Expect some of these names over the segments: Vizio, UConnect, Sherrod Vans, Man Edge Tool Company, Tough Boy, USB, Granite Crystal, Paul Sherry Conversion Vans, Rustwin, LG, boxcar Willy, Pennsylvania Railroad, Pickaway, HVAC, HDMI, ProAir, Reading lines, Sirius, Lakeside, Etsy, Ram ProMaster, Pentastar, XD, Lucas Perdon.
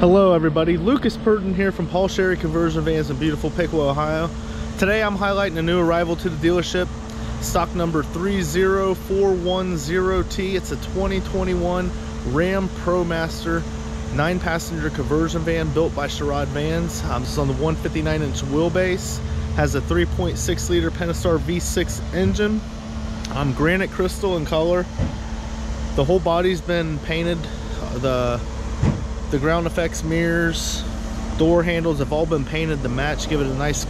Hello everybody, Lucas Perdon here from Paul Sherry Conversion Vans in beautiful Pickaway, Ohio. Today I'm highlighting a new arrival to the dealership, stock number 30410T. It's a 2021 Ram ProMaster 9-passenger conversion van built by Sherrod Vans. It's on the 159-inch wheelbase, has a 3.6-liter Pentastar V6 engine, granite crystal in color. The whole body's been painted. The ground effects, mirrors, door handles have all been painted to match, give it a nice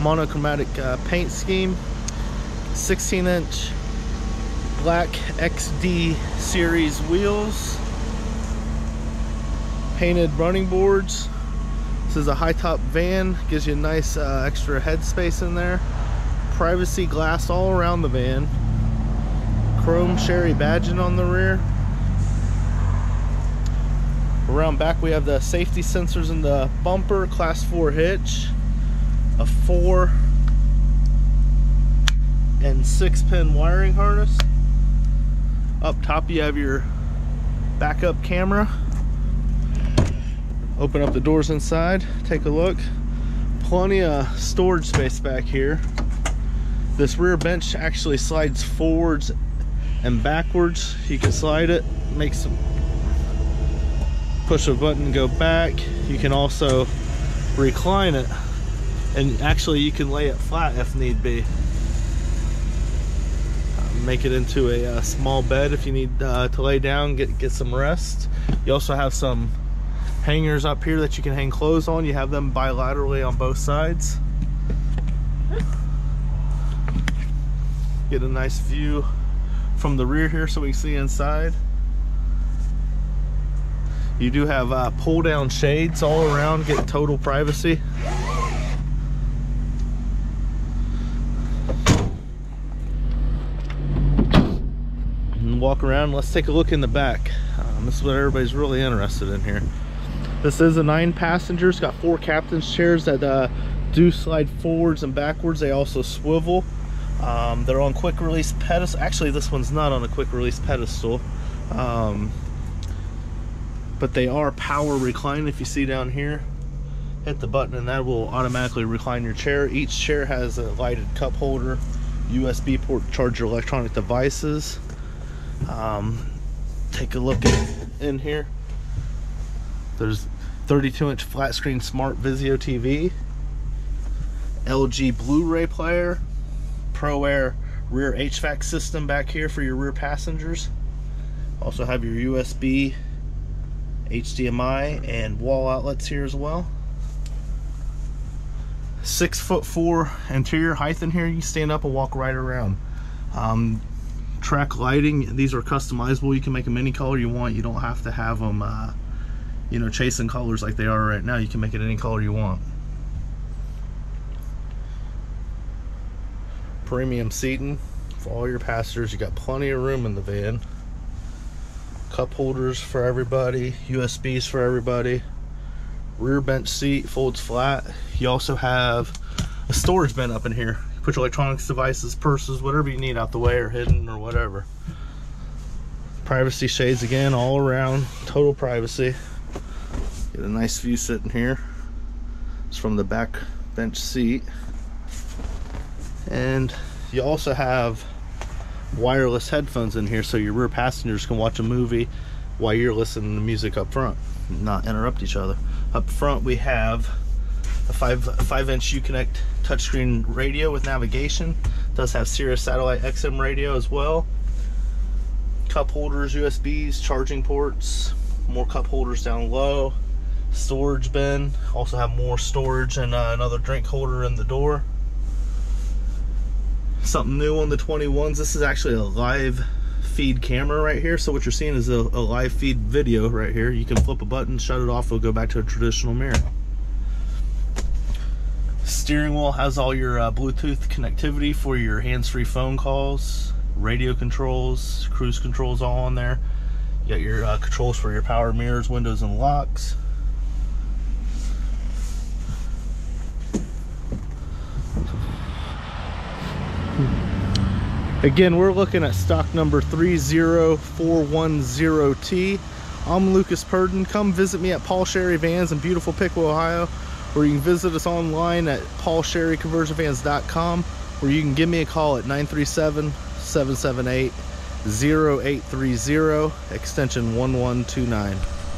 monochromatic paint scheme. 16-inch black XD series wheels, painted running boards. This is a high top van, gives you a nice extra headspace in there. Privacy glass all around the van. Chrome Sherry badging on the rear. Around back we have the safety sensors in the bumper, class 4 hitch, a 4- and 6-pin wiring harness. Up top you have your backup camera. Open up the doors inside, take a look. Plenty of storage space back here. This rear bench actually slides forwards and backwards. You can slide it, make some push a button and go back. You can also recline it, and actually you can lay it flat if need be. Make it into a small bed if you need to lay down, get some rest. You also have some hangers up here that you can hang clothes on. You have them bilaterally on both sides. Get a nice view from the rear here so we can see inside. You do have pull down shades all around, get total privacy. And walk around, let's take a look in the back. This is what everybody's really interested in here. This is a 9-passenger, it's got 4 captain's chairs that do slide forwards and backwards. They also swivel. They're on quick release pedestal. Actually, this one's not on a quick release pedestal. But they are power reclined. If you see down here, hit the button and that will automatically recline your chair. Each chair has a lighted cup holder, USB port to charge your electronic devices. Take a look in here. There's 32-inch flat screen smart Vizio TV, LG Blu-ray player, ProAir rear HVAC system back here for your rear passengers. Also have your USB, HDMI and wall outlets here as well. 6'4" interior height in here. You can stand up and walk right around. Track lighting. These are customizable. You can make them any color you want. You don't have to have them, you know, chasing colors like they are right now. You can make it any color you want. Premium seating for all your passengers. You got plenty of room in the van. Cup holders for everybody, USBs for everybody. Rear bench seat folds flat. You also have a storage bin up in here. Put your electronics devices, purses, whatever you need out the way or hidden or whatever. Privacy shades again all around, total privacy. Get a nice view sitting here. It's from the back bench seat. And you also have wireless headphones in here so your rear passengers can watch a movie while you're listening to music up front, not interrupt each other. Up front we have a 5-inch UConnect touchscreen radio with navigation. It does have Sirius satellite XM radio as well. Cup holders, USBs, charging ports, more cup holders down low, storage bin. Also have more storage and another drink holder in the door. Something new on the 21s, this is actually a live feed camera right here. So what you're seeing is a live feed video right here. You can flip a button, shut it off, it'll go back to a traditional mirror. Steering wheel has all your Bluetooth connectivity for your hands-free phone calls, radio controls, cruise controls all on there. You got your controls for your power mirrors, windows, and locks. Again, we're looking at stock number 30410T. I'm Lucas Perdon. Come visit me at Paul Sherry Vans in beautiful Pickaway, Ohio, or you can visit us online at paulsherryconversionvans.com, or you can give me a call at 937-778-0830, extension 1129.